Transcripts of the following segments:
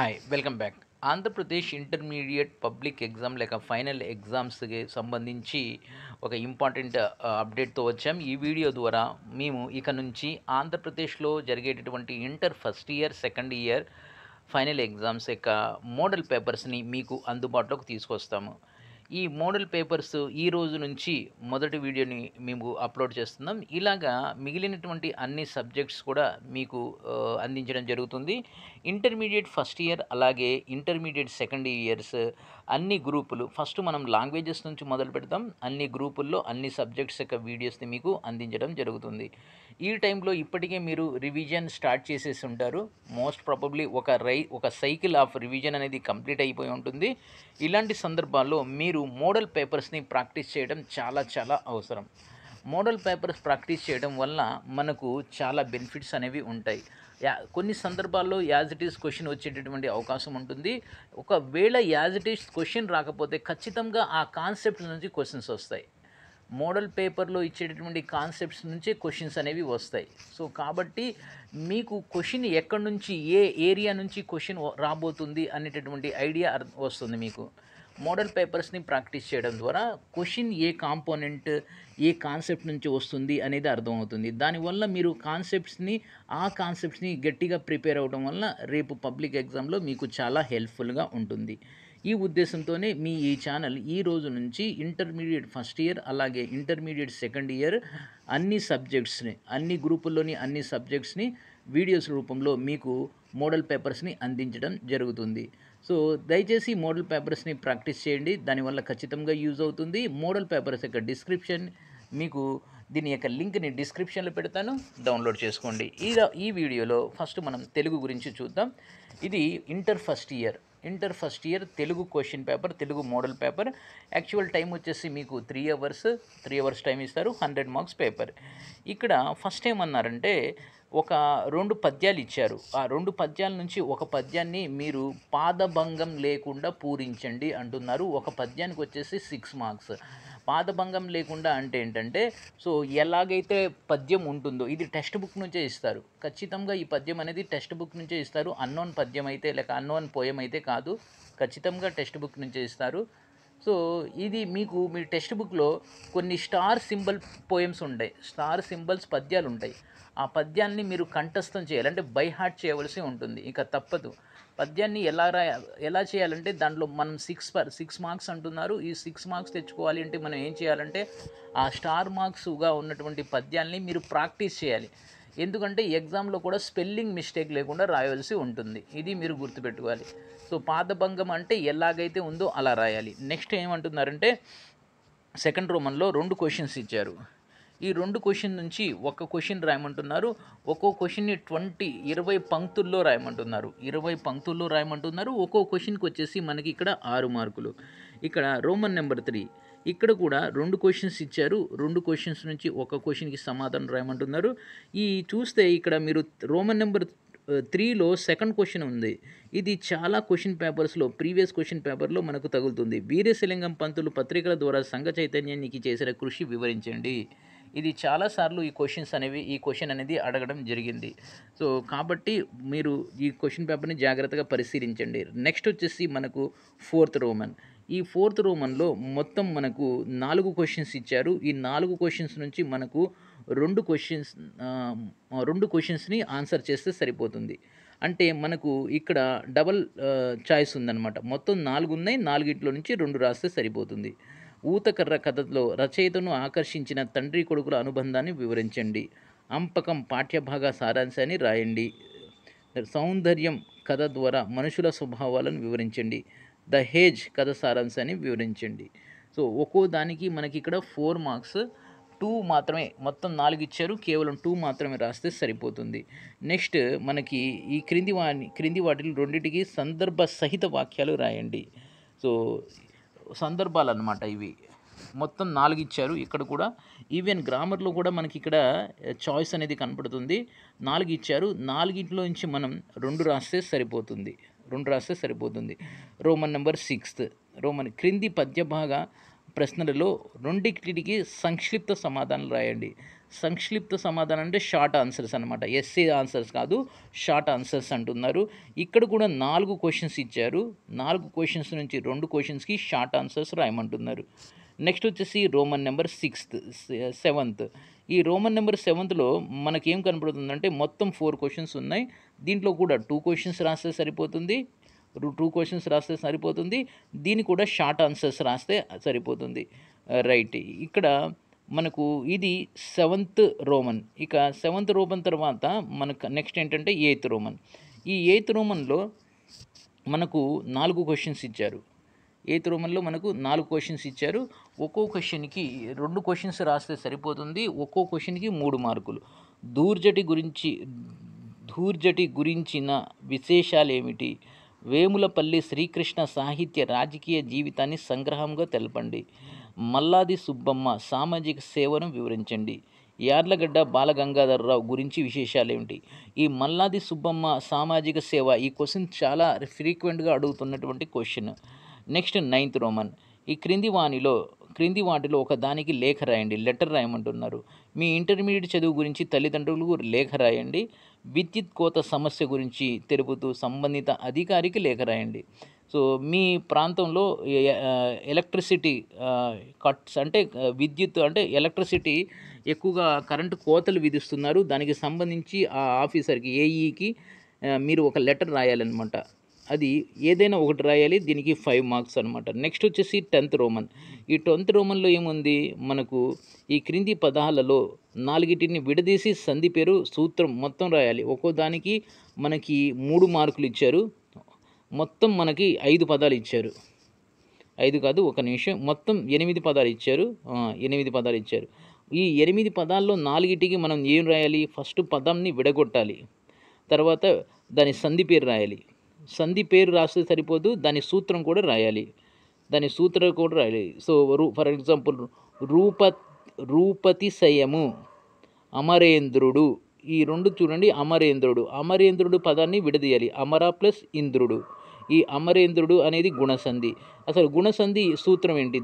Hi, welcome back. Andhra Pradesh intermediate public exam లేక final ఎగ్జామ్స్కి సంబంధించి ఒక ఇంపార్టెంట్ అప్డేట్తో వచ్చాం. ఈ వీడియో ద్వారా మేము ఇక నుంచి ఆంధ్రప్రదేశ్లో జరిగేటటువంటి inter first year second year final exams యొక్క మోడల్ పేపర్స్ని మీకు అందుబాటులోకి తీసుకొస్తాము. ఈ మోడల్ పేపర్స్ ఈ రోజు నుంచి మొదటి వీడియోని మేము అప్లోడ్ చేస్తున్నాం. ఇలాగా మిగిలినటువంటి అన్ని సబ్జెక్ట్స్ కూడా మీకు అందించడం జరుగుతుంది. ఇంటర్మీడియట్ ఫస్ట్ ఇయర్ అలాగే ఇంటర్మీడియట్ సెకండ్ ఇయర్స్ అన్ని గ్రూపులు ఫస్ట్ మనం లాంగ్వేజెస్ నుంచి మొదలు పెడతాం. అన్ని గ్రూపుల్లో అన్ని సబ్జెక్ట్స్ యొక్క వీడియోస్ని మీకు అందించడం జరుగుతుంది. ఈ టైంలో ఇప్పటికే మీరు రివిజన్ స్టార్ట్ చేసేసి ఉంటారు. మోస్ట్ ప్రాబబ్లీ ఒక సైకిల్ ఆఫ్ రివిజన్ అనేది కంప్లీట్ అయిపోయి ఉంటుంది. ఇలాంటి సందర్భాల్లో మీరు మోడల్ పేపర్స్ని ప్రాక్టీస్ చేయడం చాలా చాలా అవసరం. మోడల్ పేపర్స్ ప్రాక్టీస్ చేయడం వల్ల మనకు చాలా బెనిఫిట్స్ అనేవి ఉంటాయి. కొన్ని సందర్భాల్లో యాజ్ ఇట్ ఈస్ క్వశ్చన్ వచ్చేటటువంటి అవకాశం ఉంటుంది. ఒకవేళ యాజ్ ఇట్ ఈస్ క్వశ్చన్ రాకపోతే ఖచ్చితంగా ఆ కాన్సెప్ట్ నుంచి క్వశ్చన్స్ వస్తాయి. మోడల్ పేపర్లో ఇచ్చేటటువంటి కాన్సెప్ట్స్ నుంచే క్వశ్చన్స్ అనేవి వస్తాయి. సో కాబట్టి మీకు క్వశ్చన్ ఎక్కడి నుంచి ఏ ఏరియా నుంచి క్వశ్చన్ రాబోతుంది అనేటటువంటి ఐడియా వస్తుంది. మీకు మోడల్ పేపర్స్ని ప్రాక్టీస్ చేయడం ద్వారా క్వశ్చన్ ఏ కాంపోనెంట్ ఏ కాన్సెప్ట్ నుంచి వస్తుంది అనేది అర్థమవుతుంది. దానివల్ల మీరు ఆ కాన్సెప్ట్స్ని గట్టిగా ప్రిపేర్ అవ్వడం వల్ల రేపు పబ్లిక్ ఎగ్జామ్లో మీకు చాలా హెల్ప్ఫుల్గా ఉంటుంది. ఈ ఉద్దేశంతోనే మీ ఈ ఛానల్ ఈ రోజు నుంచి ఇంటర్మీడియట్ ఫస్ట్ ఇయర్ అలాగే ఇంటర్మీడియట్ సెకండ్ ఇయర్ అన్ని సబ్జెక్ట్స్ని అన్ని గ్రూపుల్లోని అన్ని సబ్జెక్ట్స్ని వీడియోస్ రూపంలో మీకు మోడల్ పేపర్స్ని అందించడం జరుగుతుంది. సో దయచేసి మోడల్ పేపర్స్ని ప్రాక్టీస్ చేయండి. దానివల్ల ఖచ్చితంగా యూజ్ అవుతుంది. మోడల్ పేపర్స్ యొక్క డిస్క్రిప్షన్ మీకు దీని యొక్క లింక్ని డిస్క్రిప్షన్లో పెడతాను, డౌన్లోడ్ చేసుకోండి. ఈ వీడియోలో ఫస్ట్ మనం తెలుగు గురించి చూద్దాం. ఇది inter first year Telugu question paper, Telugu model paper. Actual time వచ్చేసి మీకు 3 అవర్స్ టైం ఇస్తారు. 100 మార్క్స్ పేపర్. ఇక్కడ ఫస్ట్ ఏమన్నారంటే ఒక 2 పద్యాలు ఇచ్చారు. ఆ 2 పద్యాల నుంచి ఒక పద్యాన్ని మీరు పాదభంగం లేకుండా పూరించండి అంటున్నారు. ఒక పద్యానికి వచ్చేసి 6 మార్క్స్. పాదభంగం లేకుండా అంటే ఏంటంటే సో ఎలాగైతే పద్యం ఉంటుందో ఇది టెక్స్ట్ బుక్ నుంచే ఇస్తారు. ఖచ్చితంగా ఈ పద్యం అనేది టెక్స్ట్ బుక్ నుంచే ఇస్తారు. అన్నోన్ పద్యం అయితే లేక అన్నోన్ పోయం అయితే కాదు, ఖచ్చితంగా టెక్స్ట్ బుక్ నుంచే ఇస్తారు. సో ఇది మీకు మీ టెక్స్ట్ బుక్లో కొన్ని స్టార్ సింబల్ పోయమ్స్ ఉంటాయి, స్టార్ సింబల్స్ పద్యాలు ఉంటాయి. ఆ పద్యాన్ని మీరు కంఠస్థం చేయాలంటే బై హార్ట్ చేయవలసి ఉంటుంది. ఇక తప్పదు. పద్యాన్ని ఎలా చేయాలంటే దాంట్లో మనం 6 మార్క్స్ అంటున్నారు. ఈ 6 మార్క్స్ తెచ్చుకోవాలి అంటే మనం ఏం చేయాలంటే ఆ స్టార్ మార్క్స్గా ఉన్నటువంటి పద్యాల్ని మీరు ప్రాక్టీస్ చేయాలి. ఎందుకంటే ఎగ్జామ్లో కూడా స్పెల్లింగ్ మిస్టేక్ లేకుండా రాయవలసి ఉంటుంది. ఇది మీరు గుర్తుపెట్టుకోవాలి. సో పాదభంగం అంటే ఎలాగైతే ఉందో అలా రాయాలి. నెక్స్ట్ ఏమంటున్నారంటే సెకండ్ రోమన్లో 2 క్వశ్చన్స్ ఇచ్చారు. ఈ 2 క్వశ్చన్ నుంచి ఒక క్వశ్చన్ రాయమంటున్నారు. ఒక్కో క్వశ్చన్ని 20 పంక్తుల్లో రాయమంటున్నారు. 20 పంక్తుల్లో రాయమంటున్నారు. ఒక్కో క్వశ్చన్కి వచ్చేసి మనకి ఇక్కడ 6 మార్కులు. ఇక్కడ రోమన్ నెంబర్ 3, ఇక్కడ కూడా 2 క్వశ్చన్స్ ఇచ్చారు. 2 క్వశ్చన్స్ నుంచి ఒక క్వశ్చన్కి సమాధానం రాయమంటున్నారు. ఈ చూస్తే ఇక్కడ మీరు రోమన్ నెంబర్ 3లో సెకండ్ క్వశ్చన్ ఉంది. ఇది చాలా క్వశ్చన్ పేపర్స్లో ప్రీవియస్ క్వశ్చన్ పేపర్లో మనకు తగులుతుంది. వీరేశలింగం పంతులు పత్రికల ద్వారా సంఘ చైతన్యానికి చేసిన కృషి వివరించండి. ఇది చాలాసార్లు ఈ క్వశ్చన్ అనేది అడగడం జరిగింది. సో కాబట్టి మీరు ఈ క్వశ్చన్ పేపర్ని జాగ్రత్తగా పరిశీలించండి. నెక్స్ట్ వచ్చేసి మనకు 4th రోమన్. ఈ 4th రోమన్లో మొత్తం మనకు 4 క్వశ్చన్స్ ఇచ్చారు. ఈ 4 క్వశ్చన్స్ నుంచి మనకు 2 క్వశ్చన్స్ని ఆన్సర్ చేస్తే సరిపోతుంది. అంటే మనకు ఇక్కడ డబల్ చాయిస్ ఉందన్నమాట. మొత్తం 4 ఉన్నాయి. 4గిట్లో నుంచి 2 రాస్తే సరిపోతుంది. ఊతకర్ర కథలో రచయితను ఆకర్షించిన తండ్రి కొడుకుల అనుబంధాన్ని వివరించండి. అంపకం పాఠ్యభాగ సారాంశాన్ని రాయండి. సౌందర్యం కథ ద్వారా మనుషుల స్వభావాలను వివరించండి. ద హేజ్ కథ సారాంశాన్ని వివరించండి. సో ఒక్కో దానికి మనకి ఇక్కడ 4 మార్క్స్, 2 మాత్రమే. మొత్తం 4 ఇచ్చారు, కేవలం 2 మాత్రమే రాస్తే సరిపోతుంది. నెక్స్ట్ మనకి ఈ క్రింది వాటిలో 2టికి సందర్భ సహిత వాక్యాలు రాయండి. సో సందర్భాలు అన్నమాట. ఇవి మొత్తం 4 ఇచ్చారు. ఇక్కడ కూడా ఈవెన్ గ్రామర్లో కూడా మనకి ఇక్కడ చాయిస్ అనేది కనపడుతుంది. 4 ఇచ్చారు. 4గిట్లో నుంచి మనం 2 రాస్తే సరిపోతుంది. రోమన్ నెంబర్ 6 రోమన్ క్రింది పద్యభాగ ప్రశ్నలలో 2టికి సంక్షిప్త సమాధానాలు రాయండి. సంక్షిప్త సమాధానం అంటే షార్ట్ ఆన్సర్స్ అన్నమాట. ఎస్ఏ ఆన్సర్స్ కాదు, షార్ట్ ఆన్సర్స్ అంటున్నారు. ఇక్కడ కూడా 4 క్వశ్చన్స్ ఇచ్చారు. 4 క్వశ్చన్స్ నుంచి 2 క్వశ్చన్స్కి షార్ట్ ఆన్సర్స్ రాయమంటున్నారు. నెక్స్ట్ వచ్చేసి రోమన్ నెంబర్ 7th. ఈ రోమన్ నెంబర్ 7లో మనకేం కనపడుతుందంటే మొత్తం 4 క్వశ్చన్స్ ఉన్నాయి. దీంట్లో కూడా 2 క్వశ్చన్స్ రాస్తే సరిపోతుంది, 2 క్వశ్చన్స్ రాస్తే సరిపోతుంది. దీన్ని కూడా షార్ట్ ఆన్సర్స్ రాస్తే సరిపోతుంది. రైట్, ఇక్కడ మనకు ఇది 7th రోమన్. ఇక 7th రోమన్ తర్వాత మనకు నెక్స్ట్ ఏంటంటే 8th రోమన్. ఈ 8th రోమన్లో మనకు 4 క్వశ్చన్స్ ఇచ్చారు. 8th రోమన్లో మనకు 4 క్వశ్చన్స్ ఇచ్చారు. ఒక్కో క్వశ్చన్కి 2 క్వశ్చన్స్ రాస్తే సరిపోతుంది. ఒక్కో క్వశ్చన్కి 3 మార్కులు. ధూర్జటి గురించిన విశేషాలు ఏమిటి? వేములపల్లి శ్రీకృష్ణ సాహిత్య రాజకీయ జీవితాన్ని సంగ్రహంగా తెలపండి. మల్లాది సుబ్బమ్మ సామాజిక సేవను వివరించండి. యార్లగడ్డ బాలగంగాధరరావు గురించి విశేషాలు ఏమిటి? ఈ మల్లాది సుబ్బమ్మ సామాజిక సేవ ఈ క్వశ్చన్ చాలా ఫ్రీక్వెంట్గా అడుగుతున్నటువంటి క్వశ్చన్. Next 9th Roman. ఈ క్రింది వాటిలో ఒక దానికి లేఖ రాయండి, లెటర్ రాయమంటున్నారు. మీ ఇంటర్మీడియట్ చదువు గురించి తల్లిదండ్రులకు లేఖ రాయండి. విద్యుత్ కోత సమస్య గురించి తెలుపుతూ సంబంధిత అధికారికి లేఖ రాయండి. సో మీ ప్రాంతంలో ఎలక్ట్రిసిటీ కట్స్ అంటే విద్యుత్ అంటే ఎలక్ట్రిసిటీ ఎక్కువగా కరెంటు కోతలు విధిస్తున్నారు. దానికి సంబంధించి ఆ ఆఫీసర్కి ఏఈకి మీరు ఒక లెటర్ రాయాలన్నమాట. అది ఏదైనా ఒకటి రాయాలి. దీనికి 5 మార్క్స్ అనమాట. నెక్స్ట్ వచ్చేసి 10th రోమన్. ఈ 10th రోమన్లో ఏముంది మనకు? ఈ క్రింది పదాలలో 4టిని విడదీసి సంధి పేరు సూత్రం మొత్తం రాయాలి. ఒక్కో దానికి మనకి 3 మార్కులు ఇచ్చారు. మొత్తం మనకి 5 పదాలు ఇచ్చారు. 5 కాదు, ఒక నిమిషం, మొత్తం 8 పదాలు ఇచ్చారు. 8 పదాలు ఇచ్చారు. ఈ 8 పదాల్లో 4టికి మనం ఏం రాయాలి? ఫస్ట్ పదంని విడగొట్టాలి, తర్వాత దాని సంధి పేరు రాయాలి. సంధి పేరు రాస్తే సరిపోదు, దాని సూత్రం కూడా రాయాలి. సో ఫర్ ఎగ్జాంపుల్ రూపతిశయము, అమరేంద్రుడు. ఈ 2 చూడండి, అమరేంద్రుడు పదాన్ని విడదీయాలి. అమర ప్లస్ ఇంద్రుడు. ఈ అమరేంద్రుడు అనేది గుణసంధి. అసలు గుణసంధి సూత్రం ఏంటి,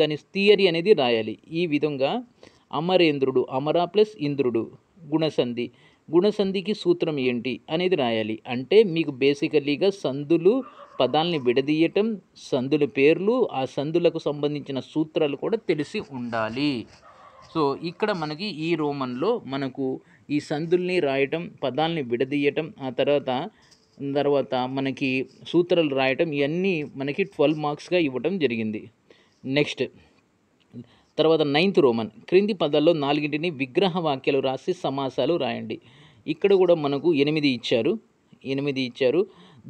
దాని థియరీ అనేది రాయాలి. ఈ విధంగా అమరేంద్రుడు, అమర ప్లస్ ఇంద్రుడు, గుణసంధికి సూత్రం ఏంటి అనేది రాయాలి. అంటే మీకు బేసికలీగా సంధులు, పదాలని విడదీయటం, సంధుల పేర్లు, ఆ సంధులకు సంబంధించిన సూత్రాలు కూడా తెలిసి ఉండాలి. సో ఇక్కడ మనకి ఈ రోమన్లో మనకు ఈ సంధుల్ని రాయటం, పదాలని విడదీయటం, ఆ తర్వాత మనకి సూత్రాలు రాయటం, ఇవన్నీ మనకి 12 మార్క్స్గా ఇవ్వటం జరిగింది. నెక్స్ట్ తర్వాత 9th రోమన్. క్రింది పదాల్లో 4టిని విగ్రహ వాక్యాలు రాసి సమాసాలు రాయండి. ఇక్కడ కూడా మనకు 8 ఇచ్చారు. 8 ఇచ్చారు.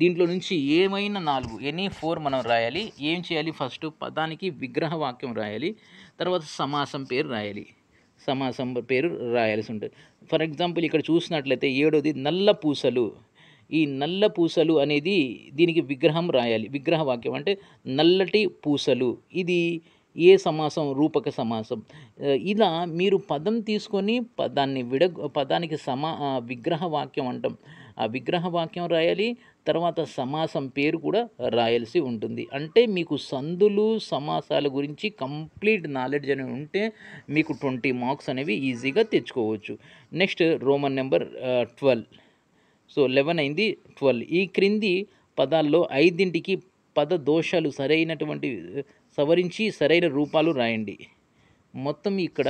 దీంట్లో నుంచి ఏమైనా 4 4 మనం రాయాలి. ఏం చేయాలి? ఫస్ట్ పదానికి విగ్రహ వాక్యం రాయాలి, తర్వాత సమాసం పేరు రాయాల్సి ఉంటుంది. ఫర్ ఎగ్జాంపుల్ ఇక్కడ చూసినట్లయితే 7ది నల్లపూసలు. ఈ నల్ల పూసలు అనేది దీనికి విగ్రహం రాయాలి. విగ్రహ వాక్యం అంటే నల్లటి పూసలు. ఇది ఏ సమాసం? రూపక సమాసం. ఇలా మీరు పదం తీసుకొని పదానికి విగ్రహ వాక్యం అంటాం. ఆ విగ్రహ వాక్యం రాయాలి, తర్వాత సమాసం పేరు కూడా రాయాల్సి ఉంటుంది. అంటే మీకు సంధులు, సమాసాల గురించి కంప్లీట్ నాలెడ్జ్ అనేవి ఉంటే మీకు 20 మార్క్స్ అనేవి ఈజీగా తెచ్చుకోవచ్చు. Next Roman number 12. సో 11 అయింది, 12. ఈ క్రింది పదాల్లో 5టికి పద దోషాలు సరైనటువంటి సవరించి సరైన రూపాలు రాయండి. మొత్తం ఇక్కడ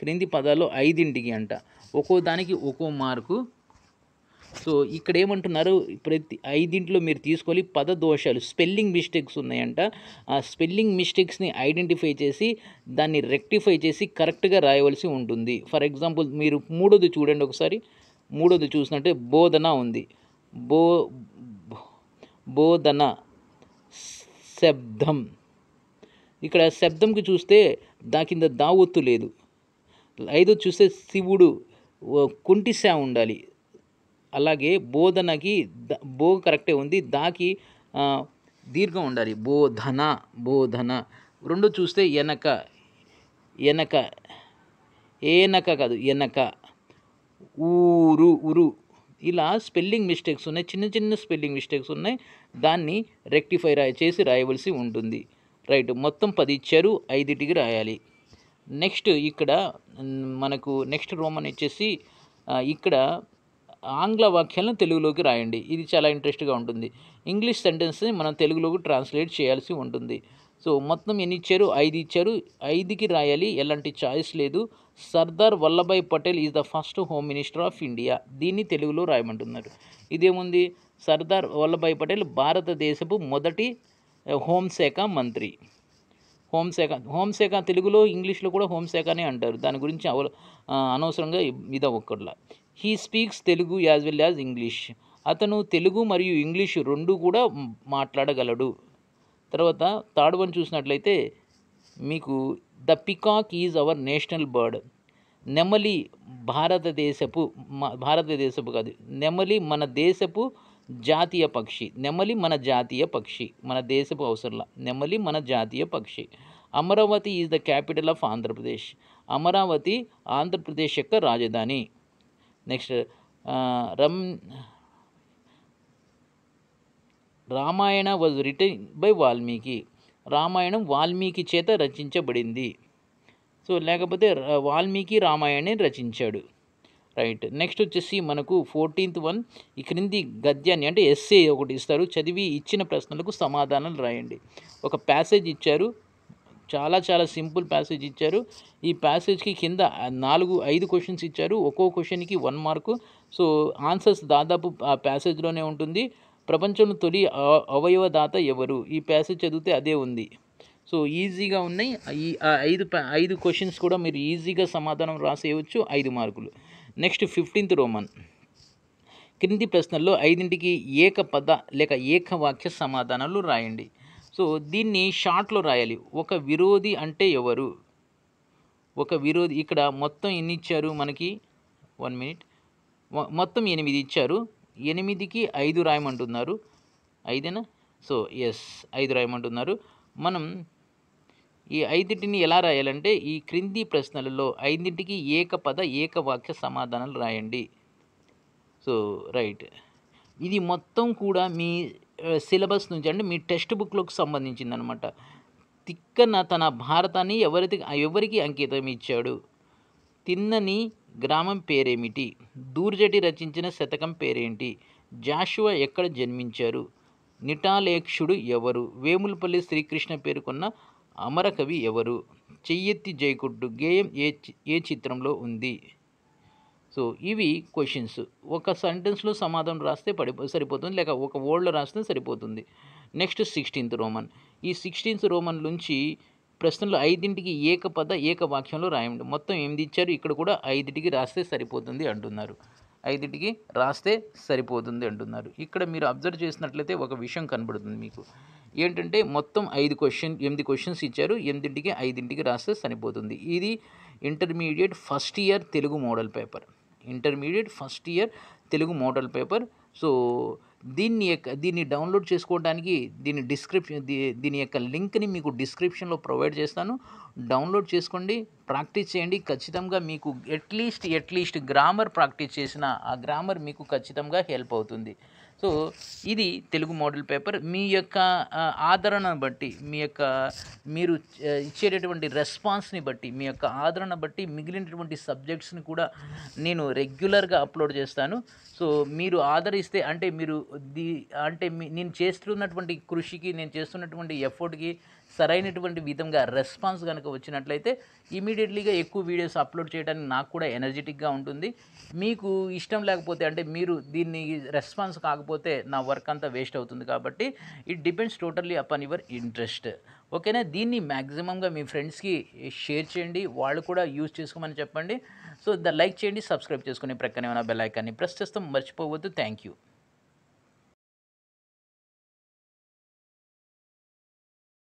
క్రింది పదాల్లో 5టికి అంట ఒక్కో దానికి ఒక్కో మార్కు. సో ఇక్కడ ఏమంటున్నారు, ప్రతి 5టిలో మీరు తీసుకొని పద దోషాలు, స్పెల్లింగ్ మిస్టేక్స్ ఉన్నాయంట. ఆ స్పెల్లింగ్ మిస్టేక్స్ని ఐడెంటిఫై చేసి దాన్ని రెక్టిఫై చేసి కరెక్ట్గా రాయవలసి ఉంటుంది. ఫర్ ఎగ్జాంపుల్ మీరు 3ది చూడండి ఒకసారి. 3ది చూసినట్టే బోధన ఉంది. బోధన, శబ్దం. ఇక్కడ శబ్దంకి చూస్తే దా కింద దావొత్తు లేదు. 5ది చూస్తే శివుడు, కుంటిశా ఉండాలి. అలాగే బోధనకి బో కరెక్టే ఉంది, దాకి దీర్ఘం ఉండాలి. బోధన. 2 చూస్తే ఎనక కాదు, ఊరు. ఇలా స్పెల్లింగ్ మిస్టేక్స్ ఉన్నాయి, చిన్న స్పెల్లింగ్ మిస్టేక్స్ ఉన్నాయి. దాన్ని రెక్టిఫై చేసి రాయవలసి ఉంటుంది. రైట్, మొత్తం 10 ఇచ్చారు, 5టికి రాయాలి. నెక్స్ట్ ఇక్కడ మనకు నెక్స్ట్ రోమన్ వచ్చేసి ఇక్కడ ఆంగ్ల వాక్యాలను తెలుగులోకి రాయండి. ఇది చాలా ఇంట్రెస్ట్గా ఉంటుంది. ఇంగ్లీష్ సెంటెన్స్ని మనం తెలుగులోకి ట్రాన్స్లేట్ చేయాల్సి ఉంటుంది. సో మొత్తం ఎన్ని ఇచ్చారు? 5 ఇచ్చారు. 5కి రాయాలి, ఎలాంటి చాయిస్ లేదు. Sardar Vallabhbhai Patel is the first home minister of India. దీన్ని తెలుగులో రాయమంటున్నారు. ఇదేముంది? సర్దార్ వల్లభాయ్ పటేల్ భారతదేశపు మొదటి హోంశాఖ మంత్రి. హోంశాఖ తెలుగులో ఇంగ్లీష్లో కూడా హోంశాఖనే అంటారు. దాని గురించి అనవసరంగా ఇదా ఒక్కట్లా. He speaks Telugu as well as English. అతను తెలుగు మరియు ఇంగ్లీషు రెండు కూడా మాట్లాడగలడు. తర్వాత థర్డ్ వన్ చూసినట్లయితే మీకు the peacock is our national bird. నెమలి భారతదేశపు కాదు, నెమలి మన దేశపు జాతీయ పక్షి. నెమలి మన జాతీయ పక్షి, మన దేశపు అవసరంలా. నెమలి మన జాతీయ పక్షి. Amaravati is the capital of Andhra Pradesh. Amaravati Andhra Pradesh యొక్క రాజధాని. Next Ramayana was written by Valmiki. రామాయణం వాల్మీకి చేత రచించబడింది. సో లేకపోతే వాల్మీకి రామాయణాన్ని రచించాడు. రైట్. నెక్స్ట్ వచ్చేసి మనకు 14th వన్ ఈ క్రింది గద్యాన్ని అంటే ఎస్ఏ ఒకటి ఇస్తారు. చదివి ఇచ్చిన ప్రశ్నలకు సమాధానాలు రాయండి. ఒక ప్యాసేజ్ ఇచ్చారు, చాలా చాలా సింపుల్ ప్యాసేజ్ ఇచ్చారు. ఈ ప్యాసేజ్కి కింద 4-5 క్వశ్చన్స్ ఇచ్చారు. ఒక్కో క్వశ్చన్కి 1 మార్కు. సో ఆన్సర్స్ దాదాపు ఆ ప్యాసేజ్లోనే ఉంటుంది. ప్రపంచంలో తొలి అవయవదాత ఎవరు? ఈ ప్యాసేజ్ చదివితే అదే ఉంది. సో ఈజీగా ఉన్నాయి. ఈ 5 క్వశ్చన్స్ కూడా మీరు ఈజీగా సమాధానం రాసేయవచ్చు, 5 మార్కులు. నెక్స్ట్ 15th రోమన్ క్రింది ప్రశ్నల్లో 5ంటికి ఏకపద లేక ఏకవాక్య సమాధానాలు రాయండి. సో దీన్ని షార్ట్లో రాయాలి. ఒక విరోధి అంటే ఎవరు? ఒక విరోధి ఇక్కడ మొత్తం ఎన్ని ఇచ్చారు మనకి? 1 మినిట్. మొత్తం 8 ఇచ్చారు. 8కి 5 రాయమంటున్నారు. 5ఏనా? సో ఎస్ 5 రాయమంటున్నారు. మనం ఈ 5ంటిని ఎలా రాయాలంటే ఈ క్రింది ప్రశ్నలలో 5ంటికి ఏకపద ఏకవాక్య సమాధానాలు రాయండి. So right. ఇది మొత్తం కూడా మీ సిలబస్ నుంచి అంటే మీ టెక్స్ట్ బుక్లోకి సంబంధించింది అనమాట. తిక్కన తన భారతాన్ని ఎవరికి అంకితం ఇచ్చాడు? తిన్నని గ్రామం పేరేమిటి? దూర్జటి రచించిన శతకం పేరేంటి? జాషువా ఎక్కడ జన్మించారు? నిటాలేక్షుడు ఎవరు? వేములపల్లి శ్రీకృష్ణ పేరుకున్న అమరకవి ఎవరు? చెయ్యెత్తి జైకుట్టు గేయం ఏ చిత్రంలో ఉంది? సో ఇవి క్వశ్చన్స్. ఒక సెంటెన్స్లో సమాధానం రాస్తే సరిపోతుంది, లేక ఒక వర్డ్లో రాస్తే సరిపోతుంది. Next 16th roman. ఈ 16th రోమన్ నుంచి ప్రశ్నలు 5ంటికి ఏకపద ఏకవాక్యంలో రాయండి. మొత్తం 8 ఇచ్చారు. ఇక్కడ కూడా 5ంటికి రాస్తే సరిపోతుంది అంటున్నారు. 5ంటికి రాస్తే సరిపోతుంది అంటున్నారు. ఇక్కడ మీరు అబ్జర్వ్ చేసినట్లయితే ఒక విషయం కనబడుతుంది మీకు. ఏంటంటే మొత్తం 8 క్వశ్చన్స్ ఇచ్చారు. 8ంటికి 5ంటికి రాస్తే సరిపోతుంది. ఇది intermediate first year Telugu model paper. Intermediate first year Telugu model paper. So దీన్ని డౌన్లోడ్ చేసుకోవడానికి దీని యొక్క లింక్ని మీకు డిస్క్రిప్షన్లో ప్రొవైడ్ చేస్తాను. డౌన్లోడ్ చేసుకోండి, ప్రాక్టీస్ చేయండి. ఖచ్చితంగా మీకు అట్లీస్ట్ గ్రామర్ ప్రాక్టీస్ చేసిన ఆ గ్రామర్ మీకు ఖచ్చితంగా హెల్ప్ అవుతుంది. సో ఇది తెలుగు మోడల్ పేపర్. మీ యొక్క ఆదరణ బట్టి, మీరు ఇచ్చేటటువంటి రెస్పాన్స్ని బట్టి, మీ యొక్క ఆదరణ బట్టి మిగిలినటువంటి సబ్జెక్ట్స్ని కూడా నేను రెగ్యులర్గా అప్లోడ్ చేస్తాను. సో మీరు ఆదరిస్తే అంటే నేను చేస్తున్నటువంటి కృషికి, నేను చేస్తున్నటువంటి ఎఫర్ట్కి సరైనటువంటి విధంగా రెస్పాన్స్ కనుక వచ్చినట్లయితే ఇమీడియట్లీగా ఎక్కువ వీడియోస్ అప్లోడ్ చేయడానికి నాకు కూడా ఎనర్జెటిక్గా ఉంటుంది. మీకు ఇష్టం లేకపోతే అంటే మీరు దీన్ని రెస్పాన్స్ కాకపోతే నా వర్క్ అంతా వేస్ట్ అవుతుంది. కాబట్టి it depends totally upon your interest. ఓకేనా? దీన్ని మ్యాక్సిమంగా మీ ఫ్రెండ్స్కి షేర్ చేయండి, వాళ్ళు కూడా యూజ్ చేసుకోమని చెప్పండి. సో లైక్ చేయండి, సబ్స్క్రైబ్ చేసుకుని ప్రక్కనే ఉన్న బెల్ ఐకాన్ని ప్రెస్ చేస్తాం, మర్చిపోవద్దు. Thank you.